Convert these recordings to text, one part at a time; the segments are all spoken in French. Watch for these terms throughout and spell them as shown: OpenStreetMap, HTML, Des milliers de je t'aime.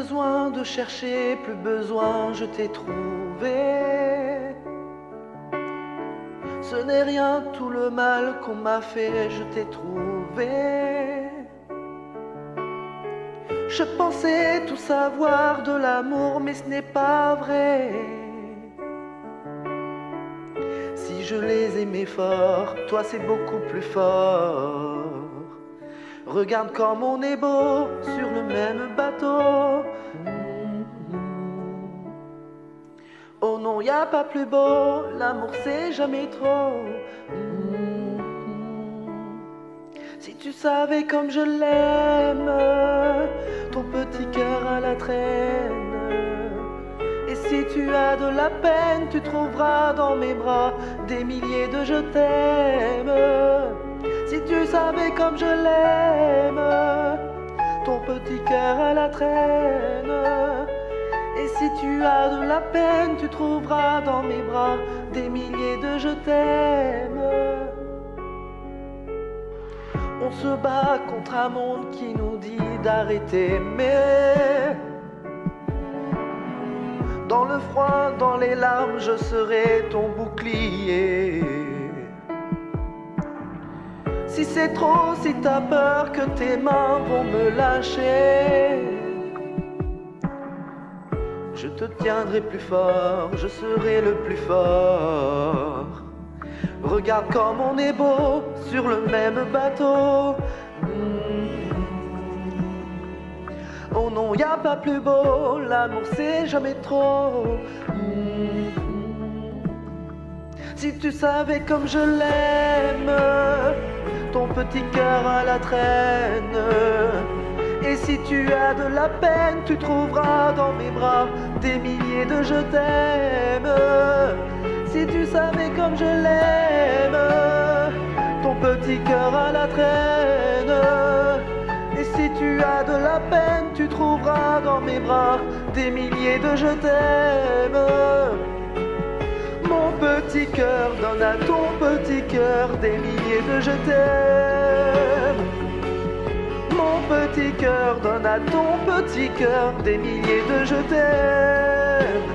besoin de chercher, plus besoin, je t'ai trouvé. Ce n'est rien tout le mal qu'on m'a fait, je t'ai trouvé. Je pensais tout savoir de l'amour, mais ce n'est pas vrai. Si je les aimais fort, toi c'est beaucoup plus fort. Regarde comme on est beau sur le même bateau. Oh non, y a pas plus beau, l'amour c'est jamais trop. Si tu savais comme je l'aime, ton petit cœur à la traîne. Et si tu as de la peine, tu trouveras dans mes bras des milliers de je t'aime. Si tu savais comme je l'aime, ton petit cœur à la traîne. Et si tu as de la peine, tu trouveras dans mes bras des milliers de je t'aime. On se bat contre un monde qui nous dit d'arrêter, mais dans le froid, dans les larmes, je serai ton bouclier. Si c'est trop, si t'as peur que tes mains vont me lâcher, je te tiendrai plus fort, je serai le plus fort. Regarde comme on est beau sur le même bateau. Oh non, y a pas plus beau, l'amour c'est jamais trop. Si tu savais comme je l'aime, ton petit cœur à la traîne. Et si tu as de la peine, tu trouveras dans mes bras des milliers de je t'aime. Si tu savais comme je l'aime, ton petit cœur à la traîne. Et si tu as de la peine, tu trouveras dans mes bras des milliers de je t'aime. Mon petit cœur donne à ton petit cœur des milliers de je t'aime. Mon petit cœur donne à ton petit cœur des milliers de je t'aime.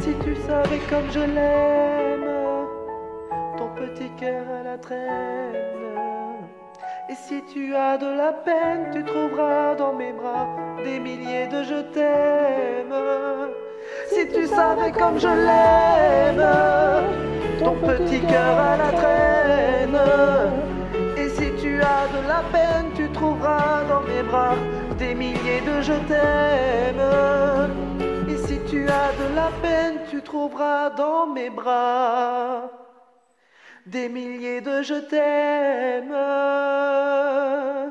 Si tu savais comme je l'aime, ton petit cœur à la traîne. Et si tu as de la peine, tu trouveras dans mes bras des milliers de je t'aime. Si tu savais comme je l'aime, ton petit cœur à la traîne. Et si tu as de la peine, tu trouveras dans mes bras des milliers de je t'aime. Et si tu as de la peine, tu trouveras dans mes bras des milliers de je t'aime.